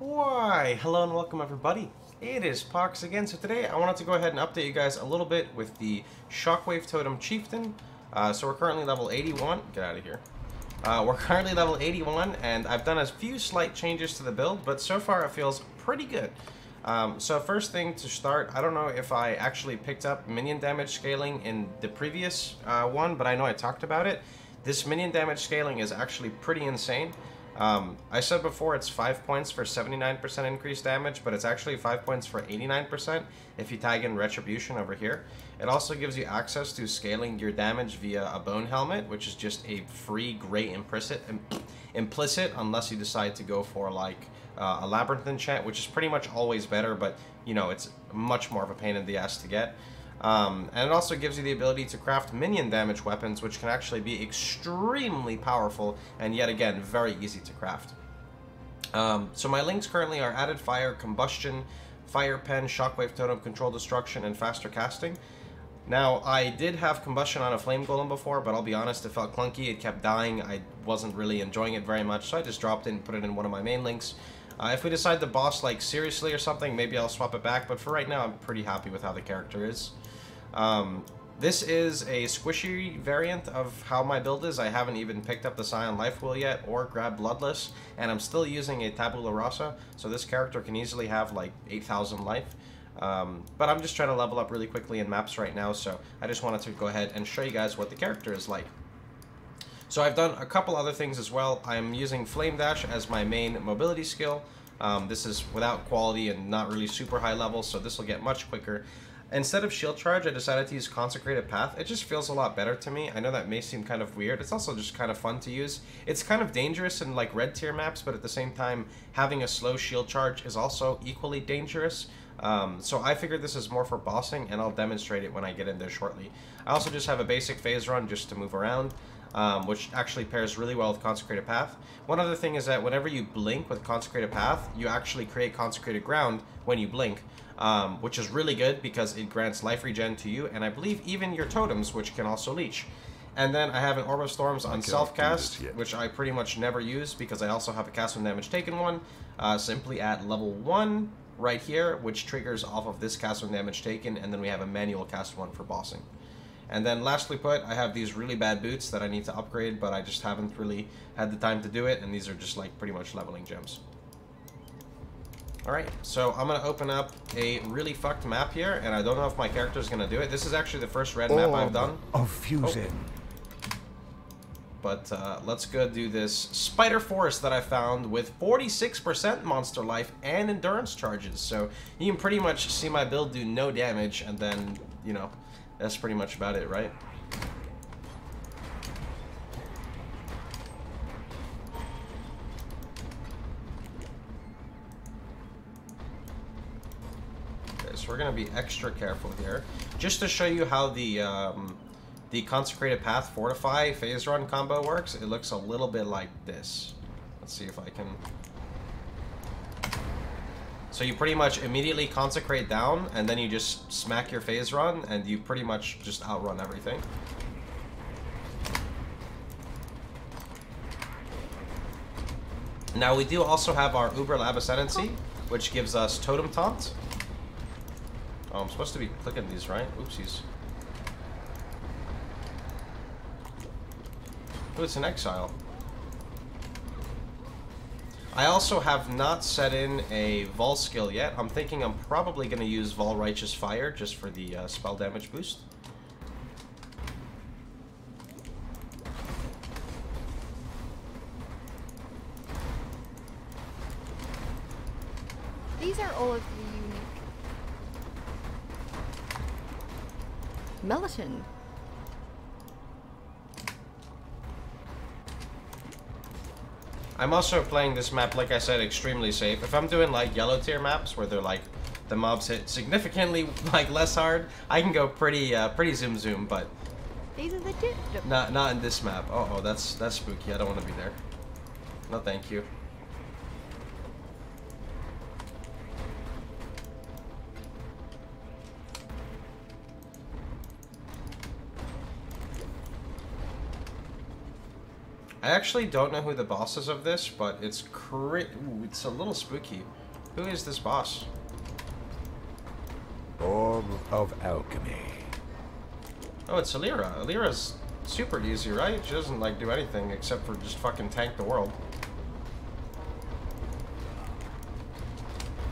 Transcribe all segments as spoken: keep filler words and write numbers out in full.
Why, hello and welcome everybody. It is Pox again. So today I wanted to go ahead and update you guys a little bit with the Shockwave Totem Chieftain. Uh, so we're currently level eighty-one. Get out of here. Uh, we're currently level eighty-one, and I've done a few slight changes to the build, but so far it feels pretty good. Um, so first thing to start, I don't know if I actually picked up minion damage scaling in the previous uh, one, but I know I talked about it. This minion damage scaling is actually pretty insane. Um, I said before it's five points for seventy-nine percent increased damage, but it's actually five points for eighty-nine percent if you tag in Retribution over here. It also gives you access to scaling your damage via a Bone Helmet, which is just a free great implicit, implicit unless you decide to go for like uh, a Labyrinth Enchant, which is pretty much always better, but you know, it's much more of a pain in the ass to get. Um, and it also gives you the ability to craft minion damage weapons, which can actually be extremely powerful and yet again very easy to craft. Um, so my links currently are Added Fire, Combustion, Fire Pen, Shockwave Totem, Control Destruction, and Faster Casting. Now, I did have Combustion on a Flame Golem before, but I'll be honest, it felt clunky, it kept dying, I wasn't really enjoying it very much, so I just dropped it and put it in one of my main links. Uh, if we decide to boss like seriously or something, maybe I'll swap it back, but for right now I'm pretty happy with how the character is. Um, this is a squishy variant of how my build is. I haven't even picked up the Scion Life Wheel yet or grabbed Bloodless, and I'm still using a Tabula Rasa, so this character can easily have like eight thousand life. Um, but I'm just trying to level up really quickly in maps right now, so I just wanted to go ahead and show you guys what the character is like. So I've done a couple other things as well. I'm using Flame Dash as my main mobility skill. Um, this is without quality and not really super high level, so this will get much quicker. Instead of Shield Charge, I decided to use Consecrated Path. It just feels a lot better to me. I know that may seem kind of weird. It's also just kind of fun to use. It's kind of dangerous in like red tier maps, but at the same time, having a slow Shield Charge is also equally dangerous. Um, so I figured this is more for bossing, and I'll demonstrate it when I get in there shortly. I also just have a basic Phase Run just to move around, um, which actually pairs really well with Consecrated Path. One other thing is that whenever you blink with Consecrated Path, you actually create Consecrated Ground when you blink, um, which is really good because it grants life regen to you, and I believe even your totems, which can also leech. And then I have an Orb of Storms on self-cast, which I pretty much never use because I also have a Cast When Damage Taken one, uh, simply at level one. Right here, which triggers off of this Cast When Damage Taken, and then we have a manual cast one for bossing. And then lastly put, I have these really bad boots that I need to upgrade, but I just haven't really had the time to do it, and these are just like pretty much leveling gems. Alright, so I'm going to open up a really fucked map here, and I don't know if my character is going to do it. This is actually the first red map I've done. Oh, fusion. But uh, let's go do this Spider Forest that I found with forty-six percent monster life and endurance charges. So you can pretty much see my build do no damage, and then, you know, that's pretty much about it, right? Okay, so we're going to be extra careful here. Just to show you how the... Um, The Consecrated Path Fortify Phase Run combo works. It looks a little bit like this. Let's see if I can... So you pretty much immediately consecrate down, and then you just smack your Phase Run, and you pretty much just outrun everything. Now we do also have our Uber Lab Ascendancy, which gives us Totem Taunt. Oh, I'm supposed to be clicking these, right? Oopsies. Oh, it's an exile. I also have not set in a Vol skill yet. I'm thinking I'm probably going to use Vol Righteous Fire just for the uh, spell damage boost. These are all of the unique Melatonin. I'm also playing this map, like I said, extremely safe. If I'm doing like yellow tier maps where they're like the mobs hit significantly like less hard, I can go pretty uh, pretty zoom zoom, but these are the not not in this map. Uh oh, that's that's spooky. I don't want to be there. No, thank you. I actually don't know who the boss is of this, but it's cri- Ooh, it's a little spooky. Who is this boss? Orb of Alchemy. Oh, it's Alira. Alira's super easy, right? She doesn't, like, do anything except for just fucking tank the world.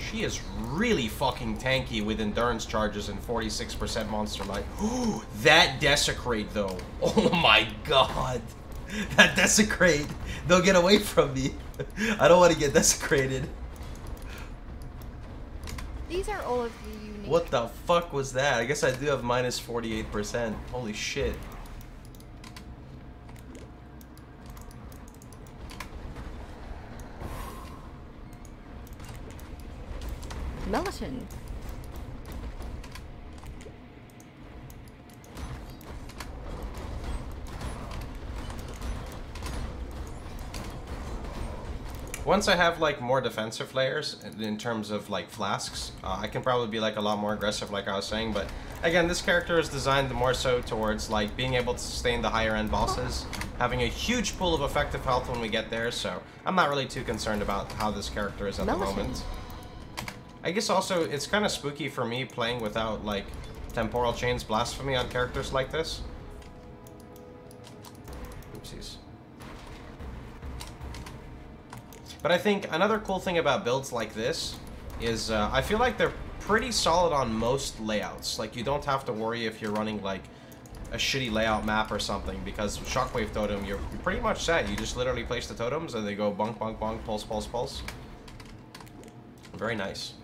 She is really fucking tanky with endurance charges and forty-six percent monster life. Ooh, that desecrate, though. Oh my god. That desecrate. They'll get away from me. I don't want to get desecrated. These are all of the unique... What the fuck was that? I guess I do have minus forty-eight percent. Holy shit. Melatonin. Once I have like more defensive layers in terms of like flasks, uh, I can probably be like a lot more aggressive, like I was saying. But again, this character is designed more so towards like being able to sustain the higher end bosses, having a huge pool of effective health when we get there. So I'm not really too concerned about how this character is at Melatonin. the moment. I guess also, it's kind of spooky for me playing without, like, Temporal Chains Blasphemy on characters like this. Oopsies. But I think another cool thing about builds like this is uh, I feel like they're pretty solid on most layouts. Like, you don't have to worry if you're running, like, a shitty layout map or something, because with Shockwave Totem, you're pretty much set. You just literally place the totems, and they go bonk, bonk, bonk, pulse, pulse, pulse. Very nice.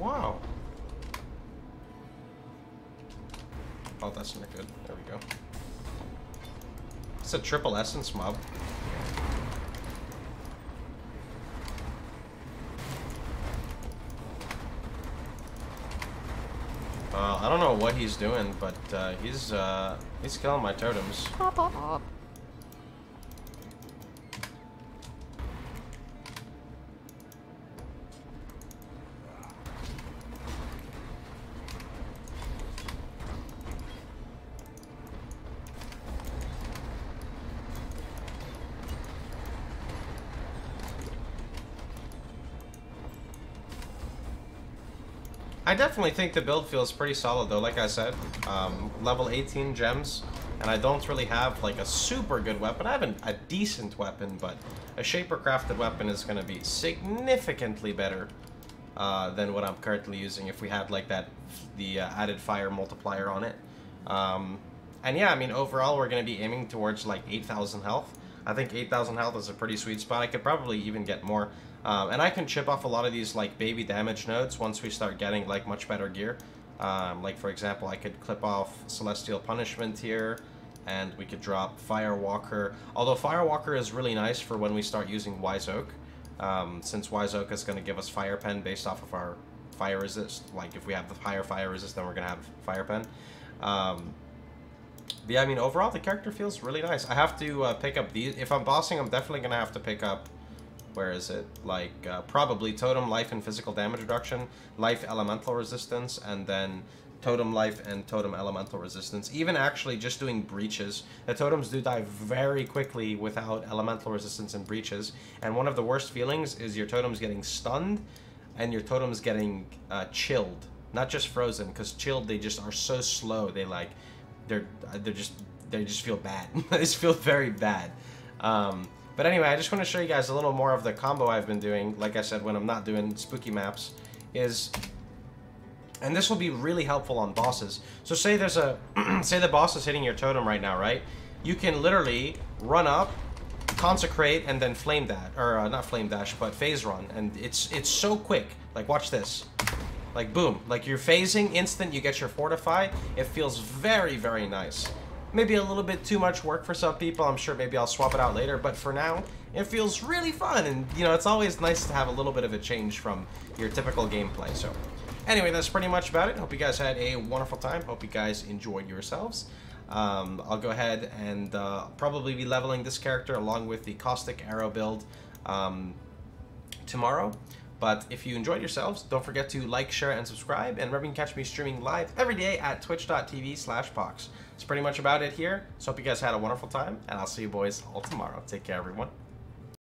Wow. Oh, that's not good. There we go. It's a triple essence mob. Uh, I don't know what he's doing, but uh, he's uh, he's killing my totems. Pop, pop, pop. I definitely think the build feels pretty solid though, like I said. Um, level eighteen gems, and I don't really have like a super good weapon. I have an, a decent weapon, but a shaper crafted weapon is going to be significantly better uh, than what I'm currently using if we had like that, the uh, added fire multiplier on it. Um, and yeah, I mean overall we're going to be aiming towards like eight thousand health. I think eight thousand health is a pretty sweet spot. I could probably even get more. Um, and I can chip off a lot of these, like, baby damage nodes once we start getting, like, much better gear. Um, like, for example, I could clip off Celestial Punishment here, and we could drop Firewalker. Although Firewalker is really nice for when we start using Wise Oak, um, since Wise Oak is going to give us Fire Pen based off of our Fire Resist. Like, if we have the higher Fire Resist, then we're going to have Fire Pen. Um, but, yeah, I mean, overall, the character feels really nice. I have to uh, pick up these. If I'm bossing, I'm definitely going to have to pick up... Where is it? Like, uh, probably Totem, Life, and Physical Damage Reduction, Life, Elemental Resistance, and then Totem Life and Totem Elemental Resistance. Even actually just doing Breaches. The Totems do die very quickly without Elemental Resistance and Breaches. And one of the worst feelings is your Totems getting stunned and your Totems getting uh, chilled. Not just frozen, because chilled, they just are so slow. They, like, they're, they're just, they just feel bad. They just feel very bad. Um... But anyway, I just want to show you guys a little more of the combo I've been doing, like I said, when I'm not doing spooky maps, is, and this will be really helpful on bosses. So say there's a, say the boss is hitting your totem right now, right? You can literally run up, consecrate, and then flame dash, or uh, not flame dash, but phase run, and it's it's so quick. Like, watch this. Like, boom. Like, you're phasing, instant, you get your fortify. It feels very, very nice. Maybe a little bit too much work for some people. I'm sure maybe I'll swap it out later, but for now, it feels really fun, and, you know, it's always nice to have a little bit of a change from your typical gameplay. So, anyway, that's pretty much about it. Hope you guys had a wonderful time. Hope you guys enjoyed yourselves. Um, I'll go ahead and uh, probably be leveling this character along with the Caustic Arrow build um, tomorrow. But if you enjoyed yourselves, don't forget to like, share, and subscribe. And remember, you can catch me streaming live every day at twitch dot t v slash pox. That's pretty much about it here. So hope you guys had a wonderful time, and I'll see you boys all tomorrow. Take care, everyone.